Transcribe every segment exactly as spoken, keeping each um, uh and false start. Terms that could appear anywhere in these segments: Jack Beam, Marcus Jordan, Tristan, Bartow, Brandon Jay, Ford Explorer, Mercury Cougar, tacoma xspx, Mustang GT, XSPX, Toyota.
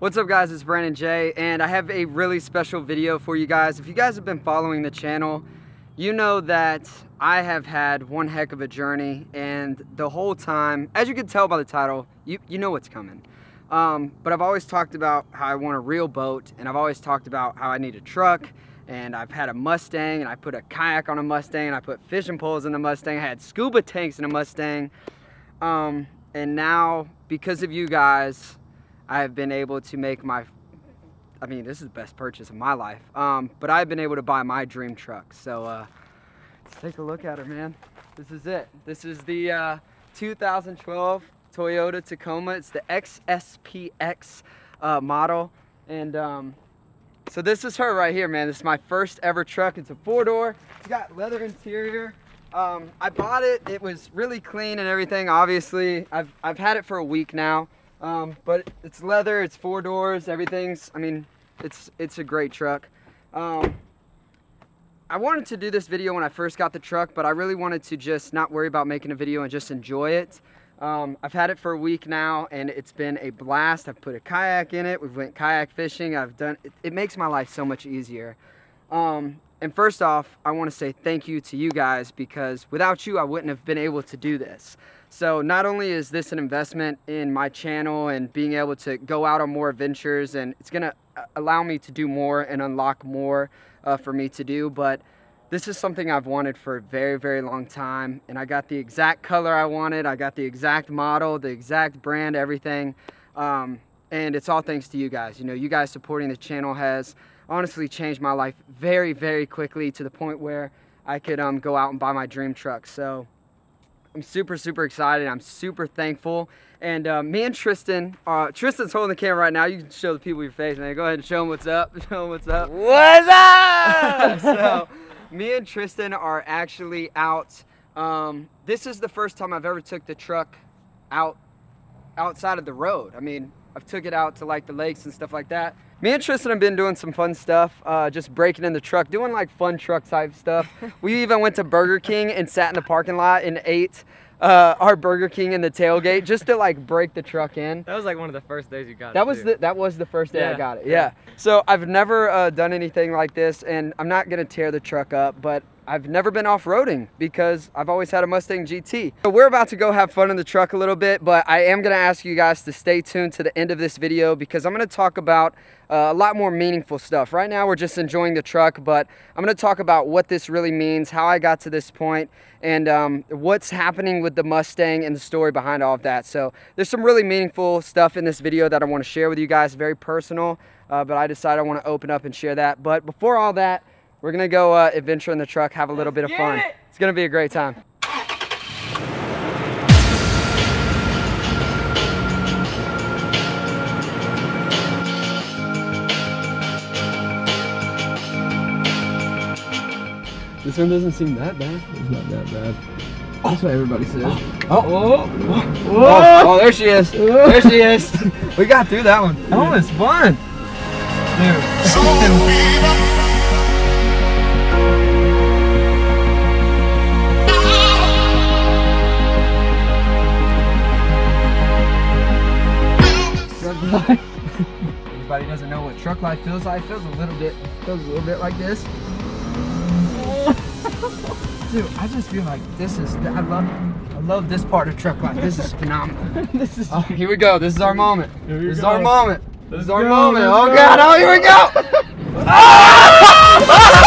What's up guys, it's Brandon Jay, and I have a really special video for you guys. If you guys have been following the channel, you know that I have had one heck of a journey, and the whole time, as you can tell by the title, you, you know what's coming. Um, but I've always talked about how I want a real boat, and I've always talked about how I need a truck, and I've had a Mustang, and I put a kayak on a Mustang, and I put fishing poles in a Mustang, I had scuba tanks in a Mustang, um, and now, because of you guys, I have been able to make my, I mean, this is the best purchase of my life, um, but I've been able to buy my dream truck. So uh, let's take a look at her, man. This is it. This is the uh, two thousand twelve Toyota Tacoma. It's the X S P X uh, model. And um, so this is her right here, man. This is my first ever truck. It's a four-door. It's got leather interior. Um, I bought it. It was really clean and everything, obviously. I've, I've had it for a week now. Um, but it's leather, it's four doors, everything's, I mean, it's it's a great truck. Um, I wanted to do this video when I first got the truck, but I really wanted to just not worry about making a video and just enjoy it. Um, I've had it for a week now, and it's been a blast. I've put a kayak in it, we've went kayak fishing, I've done, it, it makes my life so much easier. Um, and first off, I want to say thank you to you guys, because without you, I wouldn't have been able to do this. So not only is this an investment in my channel and being able to go out on more adventures, and it's gonna allow me to do more and unlock more uh, for me to do, but this is something I've wanted for a very, very long time. And I got the exact color I wanted. I got the exact model, the exact brand, everything. Um, and it's all thanks to you guys. You know, you guys supporting the channel has honestly changed my life very, very quickly to the point where I could um, go out and buy my dream truck. So I'm super, super excited. I'm super thankful. And uh, me and Tristan, uh, Tristan's holding the camera right now. You can show the people your face, man. Go ahead and show them what's up. Show them what's up. What's up? So me and Tristan are actually out. Um, this is the first time I've ever took the truck out outside of the road. I mean, I've took it out to like the lakes and stuff like that. Me and Tristan have been doing some fun stuff, uh, just breaking in the truck, doing like fun truck type stuff. We even went to Burger King and sat in the parking lot and ate uh, our Burger King in the tailgate just to like break the truck in. That was like one of the first days you got that it. Was the, that was the first day yeah. I got it, yeah. So I've never uh, done anything like this, and I'm not gonna tear the truck up, but I've never been off-roading because I've always had a Mustang G T. So we're about to go have fun in the truck a little bit, but I am gonna ask you guys to stay tuned to the end of this video because I'm gonna talk about uh, a lot more meaningful stuff. Right now we're just enjoying the truck, but I'm gonna talk about what this really means, how I got to this point, and um, what's happening with the Mustang and the story behind all of that. So there's some really meaningful stuff in this video that I wanna share with you guys, very personal, uh, but I decided I wanna open up and share that. But before all that, we're gonna go uh, adventure in the truck, have a little bit of fun. It. It's gonna be a great time. This one doesn't seem that bad. It's not that bad. Oh. That's what everybody says. Oh, oh, oh, oh. oh. oh there she is. Oh. There she is. We got through that one. That one was fun. Dude. Anybody doesn't know what truck life feels like, feels a little bit, feels a little bit like this. Dude, I just feel like this is, I love, I love this part of truck life. This is phenomenal. This is. Oh, here we go. This is our moment. This is our moment. This is our moment. Oh God! Oh, here we go. Oh! Oh!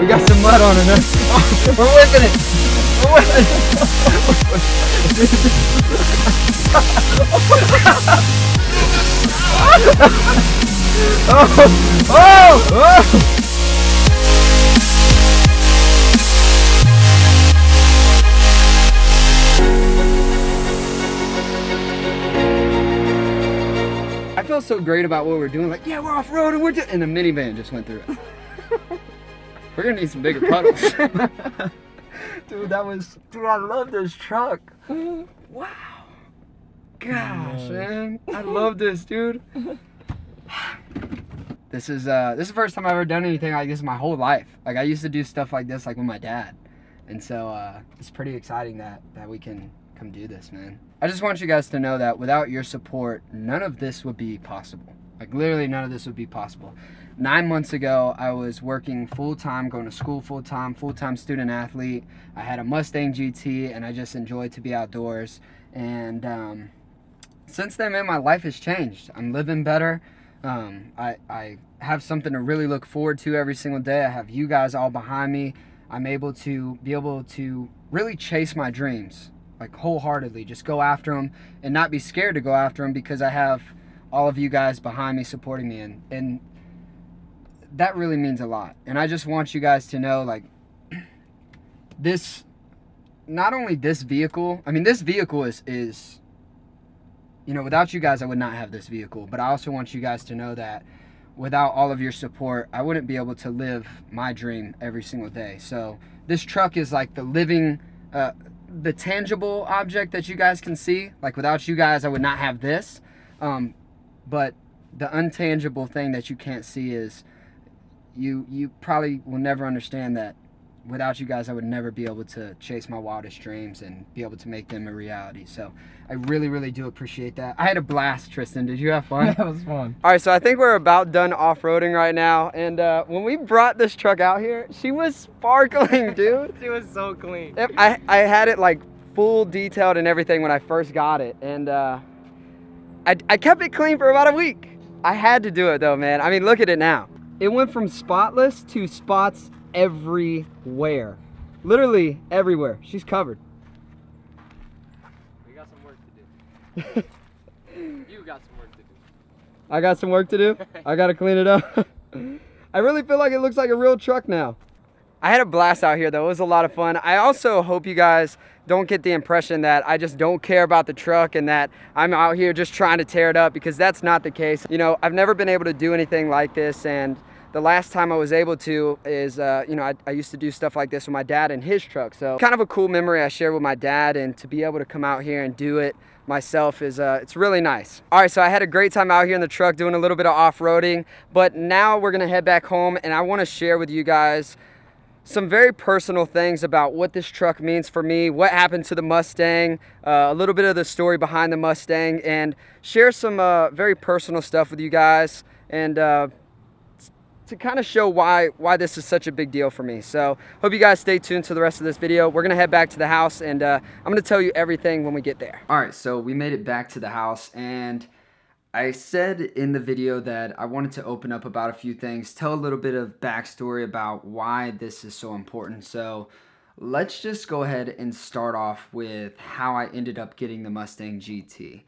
We got some mud on it. Oh, we're whipping it. We're whipping it. Oh, oh, oh. I feel so great about what we're doing. Like, yeah, we're off road and we're doing. And the minivan just went through it. We're gonna need some bigger puddles. Dude, that was, dude, I love this truck. Wow. Gosh, oh, man. I love this, dude. This is uh this is the first time I've ever done anything like this in my whole life. Like, I used to do stuff like this like with my dad. And so uh it's pretty exciting that that we can come do this, man. I just want you guys to know that without your support, none of this would be possible. Like, literally none of this would be possible. Nine months ago, I was working full-time, going to school full-time, full-time student-athlete. I had a Mustang G T, and I just enjoyed to be outdoors. And um, since then, man, my life has changed. I'm living better. Um, I, I have something to really look forward to every single day. I have you guys all behind me. I'm able to be able to really chase my dreams, like, wholeheartedly. Just go after them and not be scared to go after them, because I have all of you guys behind me supporting me. And, and that really means a lot. And I just want you guys to know, like, this, not only this vehicle, I mean, this vehicle is, is, you know, without you guys, I would not have this vehicle. But I also want you guys to know that without all of your support, I wouldn't be able to live my dream every single day. So this truck is like the living, uh, the tangible object that you guys can see. Like, without you guys, I would not have this. Um, but the intangible thing that you can't see is, You, you probably will never understand that without you guys, I would never be able to chase my wildest dreams and be able to make them a reality. So I really, really do appreciate that. I had a blast, Tristan. Did you have fun? That was fun. All right, so I think we're about done off-roading right now. And uh, when we brought this truck out here, she was sparkling, dude. She was so clean. I, I had it, like, full detailed and everything when I first got it. And uh, I, I kept it clean for about a week. I had to do it, though, man. I mean, look at it now. It went from spotless to spots everywhere. Literally everywhere. She's covered. We got some work to do. You got some work to do. I got some work to do? I gotta clean it up. I really feel like it looks like a real truck now. I had a blast out here, though. It was a lot of fun. I also hope you guys don't get the impression that I just don't care about the truck and that I'm out here just trying to tear it up, because that's not the case. You know, I've never been able to do anything like this, and the last time I was able to is, uh, you know, I, I used to do stuff like this with my dad and his truck. So kind of a cool memory I shared with my dad, and to be able to come out here and do it myself is, uh, it's really nice. All right, so I had a great time out here in the truck doing a little bit of off-roading, but now we're gonna head back home, and I wanna share with you guys some very personal things about what this truck means for me, what happened to the Mustang, uh, a little bit of the story behind the Mustang, and share some uh, very personal stuff with you guys, and uh, to kind of show why why this is such a big deal for me. So hope you guys stay tuned to the rest of this video. We're gonna head back to the house, and uh, I'm gonna tell you everything when we get there. All right, so we made it back to the house, and I said in the video that I wanted to open up about a few things, tell a little bit of backstory about why this is so important. So let's just go ahead and start off with how I ended up getting the Mustang G T.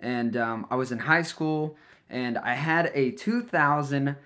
And um, I was in high school, and I had a two thousand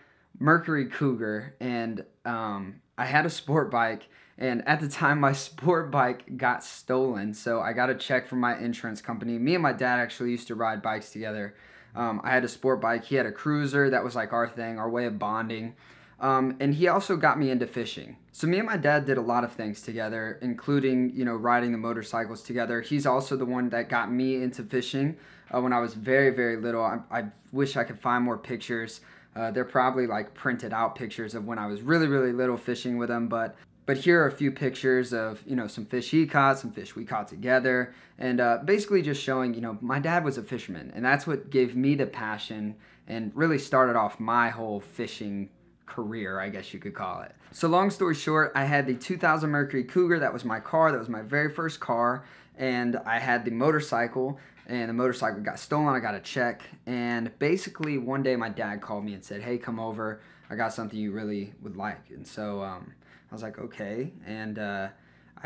Mercury Cougar, and um, I had a sport bike, and at the time my sport bike got stolen. So I got a check from my insurance company. Me and my dad actually used to ride bikes together. Um, I had a sport bike, he had a cruiser, that was like our thing, our way of bonding. Um, and he also got me into fishing. So me and my dad did a lot of things together, including, you know, riding the motorcycles together. He's also the one that got me into fishing uh, when I was very, very little. I, I wish I could find more pictures. Uh, they're probably like printed out pictures of when I was really, really little fishing with him, but But here are a few pictures of, you know, some fish he caught, some fish we caught together, and uh, basically just showing, you know, my dad was a fisherman, and that's what gave me the passion and really started off my whole fishing career, I guess you could call it. So long story short, I had the two thousand Mercury Cougar. That was my car. That was my very first car, and I had the motorcycle, and the motorcycle got stolen. I got a check, and basically one day my dad called me and said, hey, come over. I got something you really would like. And so um, I was like, okay. And uh,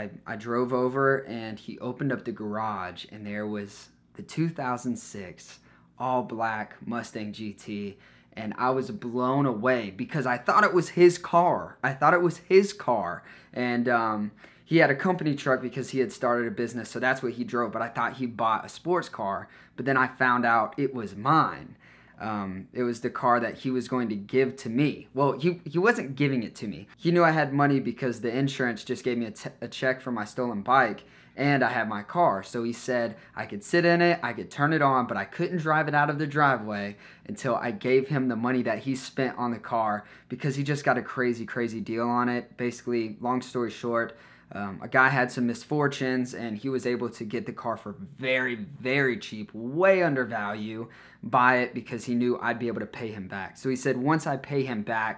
I, I drove over, and he opened up the garage, and there was the two thousand six all black Mustang G T. And I was blown away because I thought it was his car. I thought it was his car. And um, he had a company truck because he had started a business. So that's what he drove. But I thought he bought a sports car. But then I found out it was mine. Um, it was the car that he was going to give to me. Well, he, he wasn't giving it to me. He knew I had money because the insurance just gave me a, t a check for my stolen bike, and I had my car. So he said I could sit in it, I could turn it on, but I couldn't drive it out of the driveway until I gave him the money that he spent on the car, because he just got a crazy, crazy deal on it. Basically, long story short, Um, a guy had some misfortunes, and he was able to get the car for very, very cheap, way undervalue, buy it because he knew I'd be able to pay him back. So he said, once I pay him back,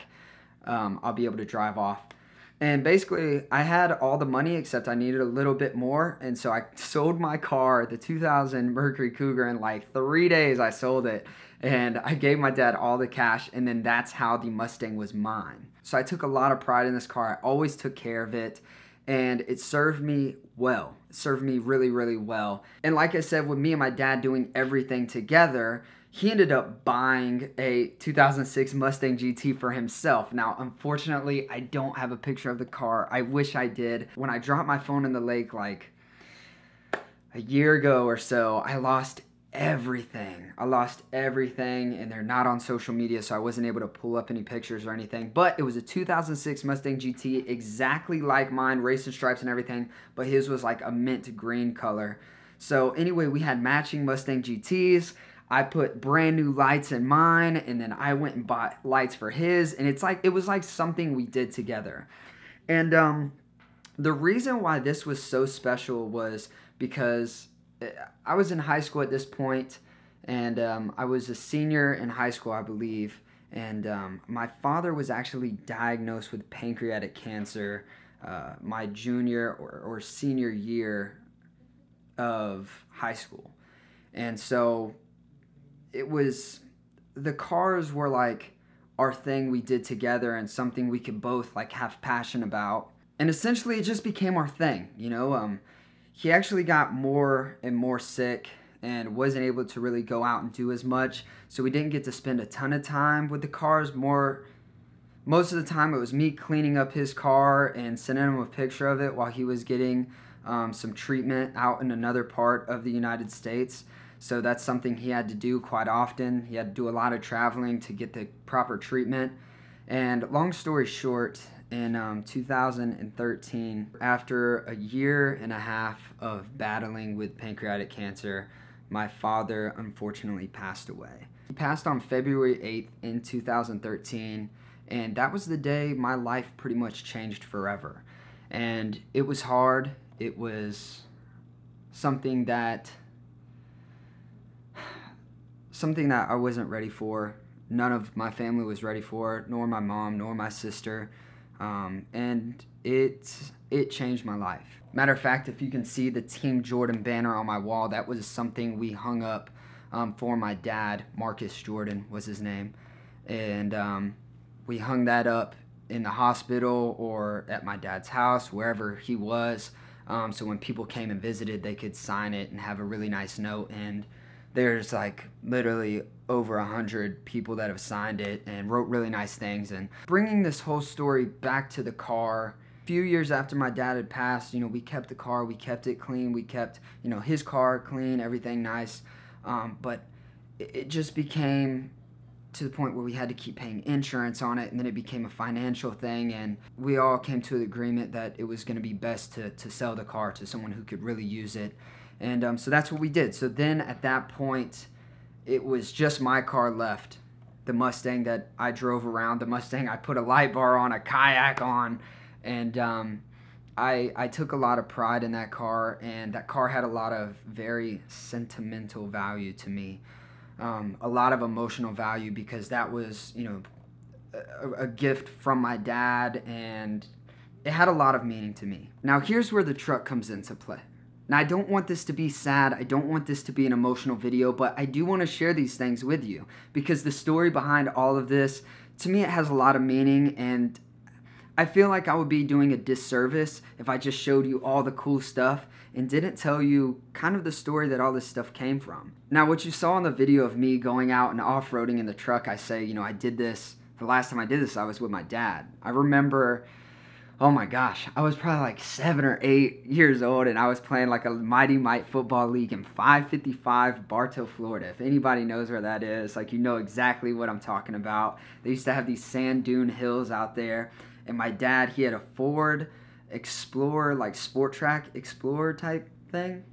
um, I'll be able to drive off. And basically, I had all the money except I needed a little bit more, and so I sold my car, the two thousand Mercury Cougar, in like three days I sold it, and I gave my dad all the cash, and then that's how the Mustang was mine. So I took a lot of pride in this car. I always took care of it, and it served me well. It served me really, really well. And like I said, with me and my dad doing everything together, he ended up buying a two thousand six Mustang G T for himself. Now, unfortunately, I don't have a picture of the car. I wish I did. When I dropped my phone in the lake like a year ago or so, I lost everything. I lost everything, and they're not on social media, so I wasn't able to pull up any pictures or anything. But it was a two thousand six Mustang G T, exactly like mine, racing stripes and everything, but his was like a mint green color. So anyway, we had matching Mustang G Ts. I put brand new lights in mine, and then I went and bought lights for his, and it's like, it was like something we did together. And um, the reason why this was so special was because I was in high school at this point, and um, I was a senior in high school, I believe, and um, my father was actually diagnosed with pancreatic cancer uh, my junior or, or senior year of high school. And so it was, the cars were like our thing we did together and something we could both like have passion about, and essentially it just became our thing, you know. um, He actually got more and more sick and wasn't able to really go out and do as much, so we didn't get to spend a ton of time with the cars. More, most of the time it was me cleaning up his car and sending him a picture of it while he was getting um, some treatment out in another part of the United States. So that's something he had to do quite often. He had to do a lot of traveling to get the proper treatment. And long story short, in um, two thousand thirteen, after a year and a half of battling with pancreatic cancer, my father unfortunately passed away. He passed on February eighth in two thousand thirteen, and that was the day my life pretty much changed forever. And it was hard. It was something that, something that I wasn't ready for. None of my family was ready for it, nor my mom, nor my sister. Um, and it, it changed my life. Matter of fact, if you can see the Team Jordan banner on my wall, that was something we hung up um, for my dad. Marcus Jordan was his name. And um, we hung that up in the hospital or at my dad's house, wherever he was. Um, so when people came and visited, they could sign it and have a really nice note. And there's like literally over a hundred people that have signed it and wrote really nice things. And bringing this whole story back to the car, a few years after my dad had passed, you know, we kept the car, we kept it clean, we kept, you know, his car clean, everything nice. Um, but it, it just became to the point where we had to keep paying insurance on it, and then it became a financial thing, and we all came to an agreement that it was gonna be best to, to sell the car to someone who could really use it. And um, so that's what we did. So then at that point, it was just my car left, the Mustang that I drove around, the Mustang I put a light bar on, a kayak on, and um, I, I took a lot of pride in that car, and that car had a lot of very sentimental value to me, um, a lot of emotional value, because that was, you know, a, a gift from my dad, and it had a lot of meaning to me. Now here's where the truck comes into play. Now, I don't want this to be sad, I don't want this to be an emotional video, but I do want to share these things with you, because the story behind all of this, to me, it has a lot of meaning, and I feel like I would be doing a disservice if I just showed you all the cool stuff and didn't tell you kind of the story that all this stuff came from. Now, what you saw in the video of me going out and off-roading in the truck, I say, you know, I did this, the last time I did this, I was with my dad. I remember oh my gosh, I was probably like seven or eight years old, and I was playing like a Mighty Might football league in five fifty-five Bartow, Florida. If anybody knows where that is, like, you know exactly what I'm talking about. They used to have these sand dune hills out there, and my dad, he had a Ford Explorer, like sport track Explorer type thing.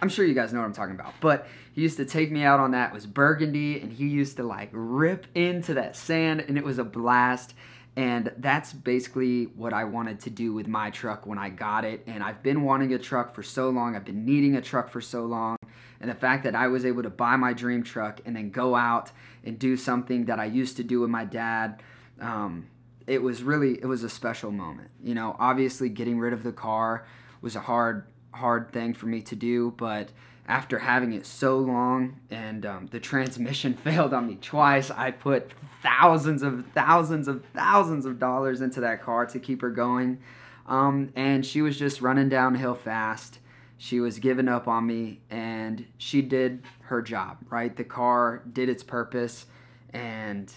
I'm sure you guys know what I'm talking about, but he used to take me out on that. It was burgundy, and he used to like rip into that sand, and it was a blast. And that's basically what I wanted to do with my truck when I got it. And I've been wanting a truck for so long. I've been needing a truck for so long. And the fact that I was able to buy my dream truck and then go out and do something that I used to do with my dad, um, it was really, it was a special moment. You know, obviously getting rid of the car was a hard, hard thing for me to do, but after having it so long, and um, the transmission failed on me twice, I put thousands of thousands of thousands of dollars into that car to keep her going, um, and she was just running downhill fast. She was giving up on me, and she did her job, right? The car did its purpose, and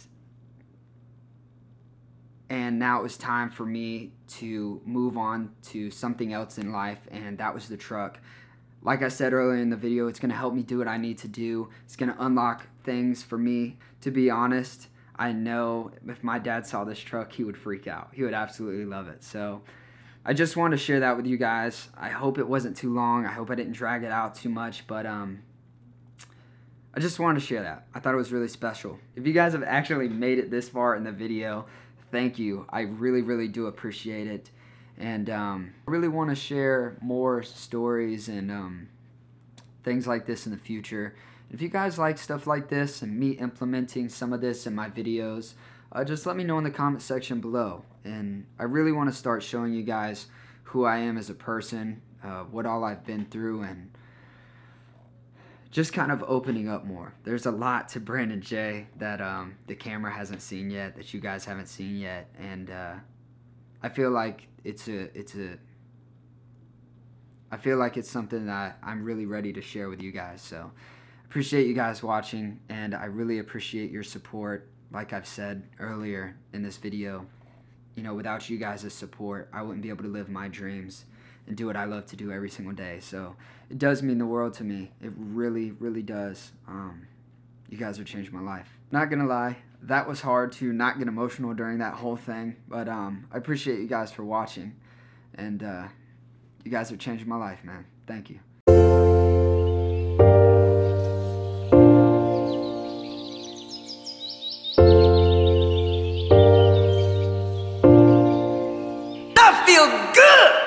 and now it was time for me to move on to something else in life, and that was the truck. Like I said earlier in the video, it's going to help me do what I need to do. It's going to unlock things for me. To be honest, I know if my dad saw this truck, he would freak out. He would absolutely love it. So I just wanted to share that with you guys. I hope it wasn't too long. I hope I didn't drag it out too much, but um, I just wanted to share that. I thought it was really special. If you guys have actually made it this far in the video, thank you. I really, really do appreciate it. And um, I really want to share more stories and um, things like this in the future. If you guys like stuff like this and me implementing some of this in my videos, uh, just let me know in the comment section below. And I really want to start showing you guys who I am as a person, uh, what all I've been through, and just kind of opening up more. There's a lot to Brandon Jay that um, the camera hasn't seen yet, that you guys haven't seen yet, and uh, I feel like it's a, it's a, I feel like it's something that I'm really ready to share with you guys. So appreciate you guys watching, and I really appreciate your support. Like I've said earlier in this video, you know, without you guys' support, I wouldn't be able to live my dreams and do what I love to do every single day. So it does mean the world to me. It really, really does. Um, you guys have changed my life. Not gonna lie, that was hard to not get emotional during that whole thing, but um, I appreciate you guys for watching, and uh, you guys have changed my life, man. Thank you. I feel good!